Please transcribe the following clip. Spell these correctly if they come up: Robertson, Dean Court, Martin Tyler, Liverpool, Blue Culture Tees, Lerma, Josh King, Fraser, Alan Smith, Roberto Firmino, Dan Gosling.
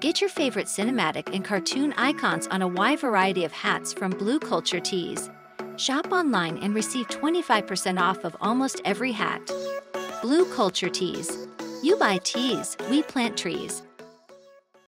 Get your favorite cinematic and cartoon icons on a wide variety of hats from Blue Culture Tees. Shop online and receive 25% off of almost every hat. Blue Culture Tees. You buy tees, we plant trees.